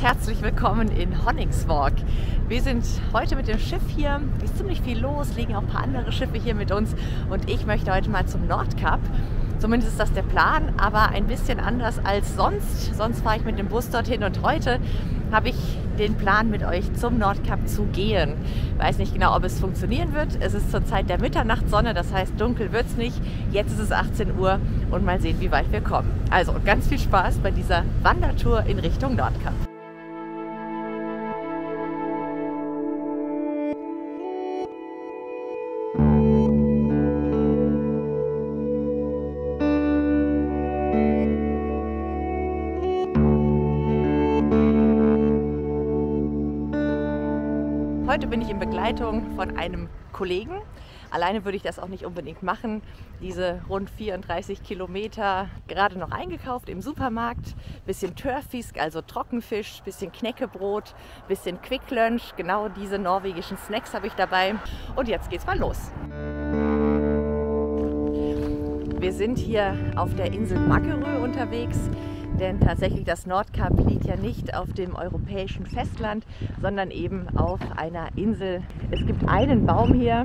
Herzlich willkommen in Honningsvåg. Wir sind heute mit dem Schiff hier. Es ist ziemlich viel los, liegen auch ein paar andere Schiffe hier mit uns und ich möchte heute mal zum Nordkap. Zumindest ist das der Plan, aber ein bisschen anders als sonst. Sonst fahre ich mit dem Bus dorthin und heute habe ich den Plan, mit euch zum Nordkap zu gehen. Ich weiß nicht genau, ob es funktionieren wird. Es ist zur Zeit der Mitternachtssonne, das heißt, dunkel wird es nicht. Jetzt ist es 18 Uhr und mal sehen, wie weit wir kommen. Also ganz viel Spaß bei dieser Wandertour in Richtung Nordkap. Heute bin ich in Begleitung von einem Kollegen. Alleine würde ich das auch nicht unbedingt machen. Diese rund 34 Kilometer gerade noch eingekauft im Supermarkt. Bisschen Tørrfisk, also Trockenfisch, bisschen Knäckebrot, bisschen Quicklunch. Genau diese norwegischen Snacks habe ich dabei. Und jetzt geht's mal los. Wir sind hier auf der Insel Magerøy unterwegs. Denn tatsächlich das Nordkap liegt ja nicht auf dem europäischen Festland, sondern eben auf einer Insel. Es gibt einen Baum hier,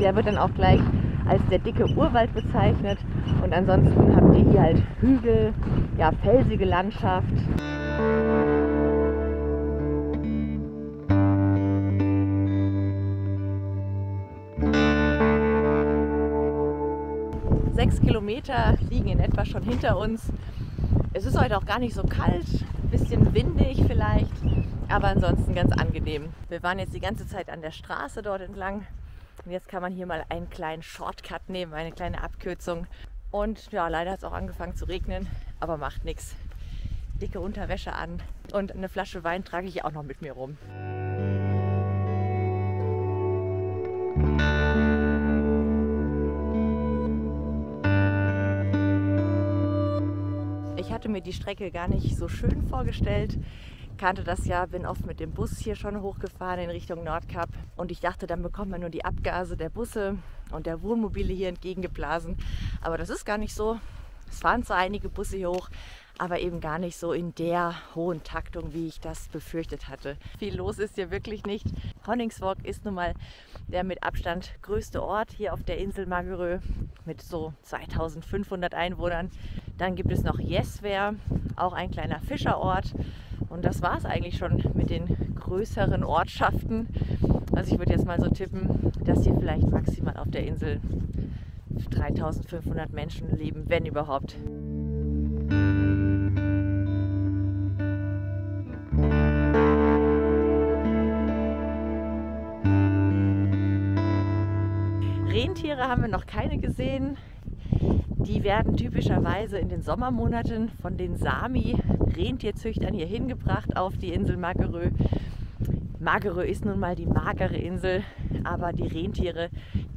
der wird dann auch gleich als der dicke Urwald bezeichnet. Und ansonsten habt ihr hier halt Hügel, ja, felsige Landschaft. Musik. 6 Kilometer liegen in etwa schon hinter uns. Es ist heute auch gar nicht so kalt, ein bisschen windig vielleicht, aber ansonsten ganz angenehm. Wir waren jetzt die ganze Zeit an der Straße dort entlang und jetzt kann man hier mal einen kleinen Shortcut nehmen, eine kleine Abkürzung. Und ja, leider hat es auch angefangen zu regnen, aber macht nichts. Dicke Unterwäsche an und eine Flasche Wein trage ich auch noch mit mir rum. Ich hatte mir die Strecke gar nicht so schön vorgestellt, kannte das ja, bin oft mit dem Bus hier schon hochgefahren in Richtung Nordkap und ich dachte, dann bekommt man nur die Abgase der Busse und der Wohnmobile hier entgegengeblasen, aber das ist gar nicht so. Es fahren zwar einige Busse hier hoch, aber eben gar nicht so in der hohen Taktung, wie ich das befürchtet hatte. Viel los ist hier wirklich nicht. Honningsvåg ist nun mal der mit Abstand größte Ort hier auf der Insel Magerøy mit so 2500 Einwohnern. Dann gibt es noch Jesvær, auch ein kleiner Fischerort. Und das war es eigentlich schon mit den größeren Ortschaften. Also ich würde jetzt mal so tippen, dass hier vielleicht maximal auf der Insel 3500 Menschen leben, wenn überhaupt. Rentiere haben wir noch keine gesehen. Die werden typischerweise in den Sommermonaten von den Sami-Rentierzüchtern hier hingebracht auf die Insel Magerøy. Magerøy ist nun mal die magere Insel, aber die Rentiere,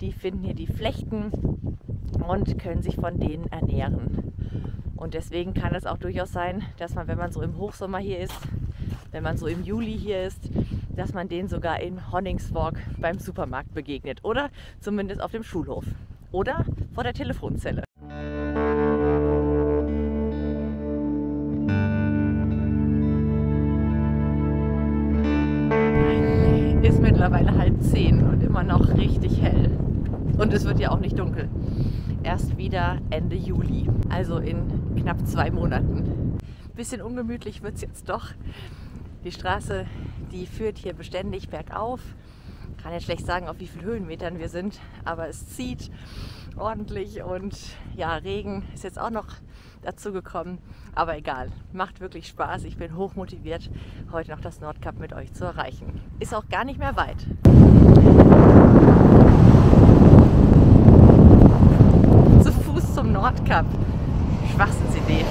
die finden hier die Flechten und können sich von denen ernähren. Und deswegen kann es auch durchaus sein, dass man, wenn man so im Hochsommer hier ist, wenn man so im Juli hier ist, dass man denen sogar in Honningsvåg beim Supermarkt begegnet oder zumindest auf dem Schulhof oder vor der Telefonzelle. Ist mittlerweile 9:30 und immer noch richtig hell. Und es wird ja auch nicht dunkel. Erst wieder Ende Juli, also in knapp 2 Monaten. Bisschen ungemütlich wird es jetzt doch. Die Straße, die führt hier beständig bergauf. Ich kann jetzt schlecht sagen, auf wie vielen Höhenmetern wir sind, aber es zieht ordentlich und ja, Regen ist jetzt auch noch dazu gekommen. Aber egal, macht wirklich Spaß. Ich bin hochmotiviert, heute noch das Nordkap mit euch zu erreichen. Ist auch gar nicht mehr weit. Zu Fuß zum Nordkap. Schwachsinnsidee.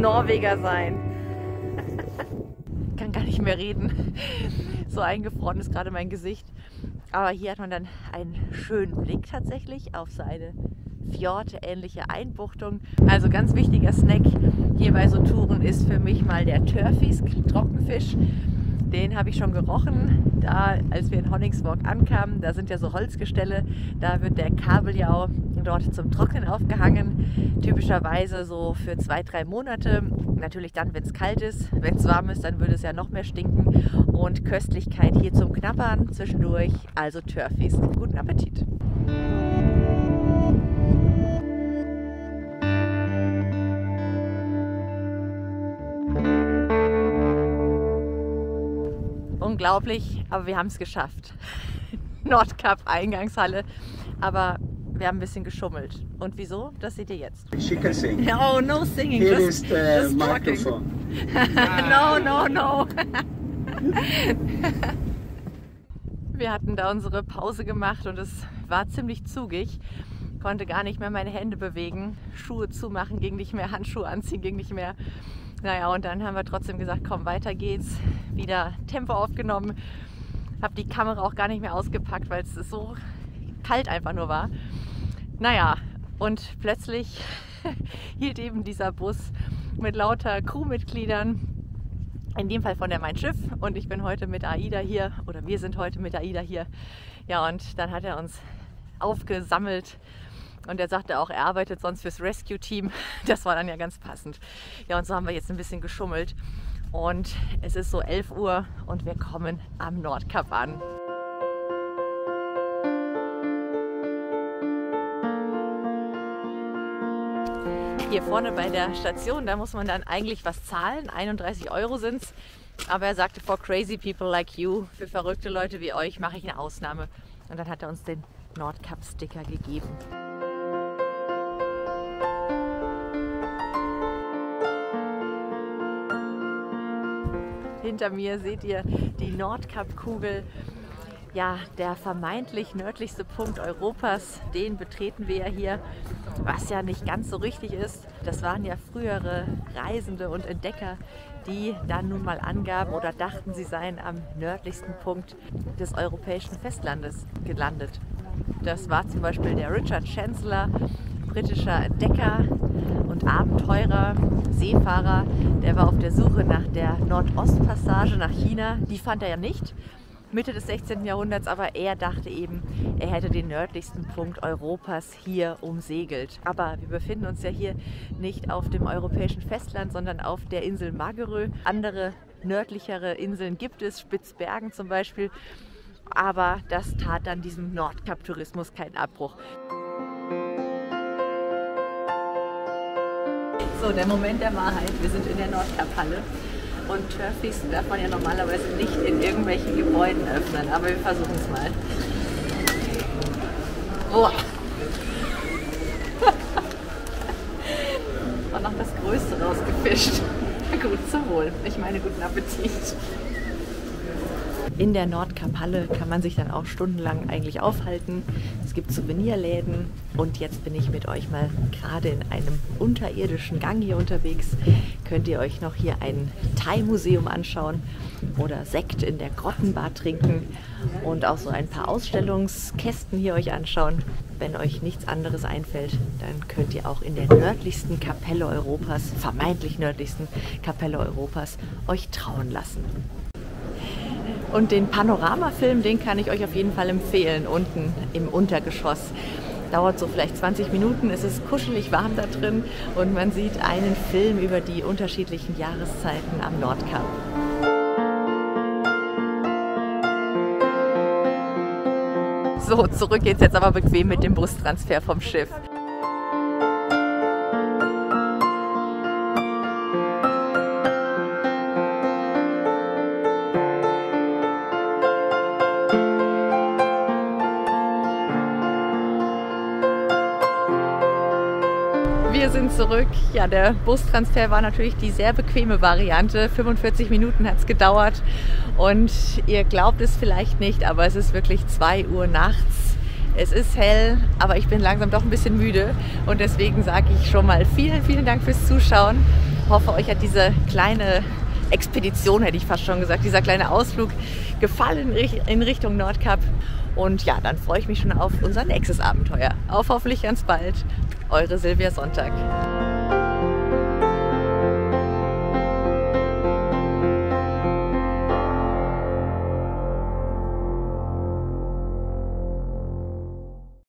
Norweger sein. Kann gar nicht mehr reden. So eingefroren ist gerade mein Gesicht. Aber hier hat man dann einen schönen Blick tatsächlich auf so eine fjordähnliche Einbuchtung. Also ganz wichtiger Snack hier bei so Touren ist für mich mal der Tørrfisk, Trockenfisch. den habe ich schon gerochen, da als wir in Honningsvåg ankamen. Da sind ja so Holzgestelle, da wird der Kabeljau dort zum Trocknen aufgehangen, typischerweise so für 2-3 Monate. Natürlich dann, wenn es kalt ist, wenn es warm ist, dann würde es ja noch mehr stinken. Und Köstlichkeit hier zum Knabbern zwischendurch, also Tørrfisk. Guten Appetit! Unglaublich, aber wir haben es geschafft. Nordkap-Eingangshalle, aber wir haben ein bisschen geschummelt. Und wieso? Das seht ihr jetzt. She can sing. Oh, no singing. Here just, is the microphone. No, no, no. Wir hatten da unsere Pause gemacht und es war ziemlich zugig. Konnte gar nicht mehr meine Hände bewegen, Schuhe zumachen ging nicht mehr, Handschuhe anziehen ging nicht mehr. Naja, und dann haben wir trotzdem gesagt, komm, weiter geht's. Wieder Tempo aufgenommen. Habe die Kamera auch gar nicht mehr ausgepackt, weil es so kalt einfach nur war. Naja, und plötzlich hielt eben dieser Bus mit lauter Crewmitgliedern, in dem Fall von der Mein Schiff. Und ich bin heute mit AIDA hier, oder wir sind heute mit AIDA hier. Ja, und dann hat er uns aufgesammelt. Und er sagte auch, er arbeitet sonst fürs Rescue-Team. Das war dann ja ganz passend. Ja, und so haben wir jetzt ein bisschen geschummelt. Und es ist so 11 Uhr und wir kommen am Nordkap an. Hier vorne bei der Station, da muss man dann eigentlich was zahlen. 31 € sind es. Aber er sagte, for crazy people like you, für verrückte Leute wie euch, mache ich eine Ausnahme. Und dann hat er uns den Nordkap-Sticker gegeben. Hinter mir seht ihr die Nordkap-Kugel. Ja, der vermeintlich nördlichste Punkt Europas, den betreten wir ja hier, was ja nicht ganz so richtig ist. Das waren ja frühere Reisende und Entdecker, die dann nun mal angaben oder dachten, sie seien am nördlichsten Punkt des europäischen Festlandes gelandet. Das war zum Beispiel der Richard Chancellor, britischer Entdecker und Abenteurer, Seefahrer, der war auf der Suche nach der Nordostpassage nach China. Die fand er ja nicht, Mitte des 16. Jahrhunderts, aber er dachte eben, er hätte den nördlichsten Punkt Europas hier umsegelt. Aber wir befinden uns ja hier nicht auf dem europäischen Festland, sondern auf der Insel Magerøy. Andere nördlichere Inseln gibt es, Spitzbergen zum Beispiel, aber das tat dann diesem Nordkap-Tourismus keinen Abbruch. So, der Moment der Wahrheit. Wir sind in der Nordkap-Halle und Tørrfisk darf man ja normalerweise nicht in irgendwelchen Gebäuden öffnen, aber wir versuchen es mal. Boah. Und noch das Größte rausgefischt. Gut, zum Wohl. Ich meine, guten Appetit. In der Nordkap-Halle kann man sich dann auch stundenlang eigentlich aufhalten. Es gibt Souvenirläden und jetzt bin ich mit euch mal gerade in einem unterirdischen Gang hier unterwegs. Könnt ihr euch noch hier ein Thai-Museum anschauen oder Sekt in der Grottenbar trinken und auch so ein paar Ausstellungskästen hier euch anschauen. Wenn euch nichts anderes einfällt, dann könnt ihr auch in der nördlichsten Kapelle Europas, vermeintlich nördlichsten Kapelle Europas, euch trauen lassen. Und den Panoramafilm, den kann ich euch auf jeden Fall empfehlen, unten im Untergeschoss. Dauert so vielleicht 20 Minuten, es ist kuschelig warm da drin und man sieht einen Film über die unterschiedlichen Jahreszeiten am Nordkap. So, zurück geht's jetzt aber bequem mit dem Bustransfer vom Schiff. Wir sind zurück. Ja, der Bustransfer war natürlich die sehr bequeme Variante. 45 Minuten hat es gedauert und ihr glaubt es vielleicht nicht, aber es ist wirklich 2 Uhr nachts. Es ist hell, aber ich bin langsam doch ein bisschen müde und deswegen sage ich schon mal vielen, vielen Dank fürs Zuschauen. Ich hoffe, euch hat diese kleine Expedition, hätte ich fast schon gesagt, dieser kleine Ausflug gefallen in Richtung Nordkap. Und ja, dann freue ich mich schon auf unser nächstes Abenteuer. Auf hoffentlich ganz bald. Eure Silvia Sonntag.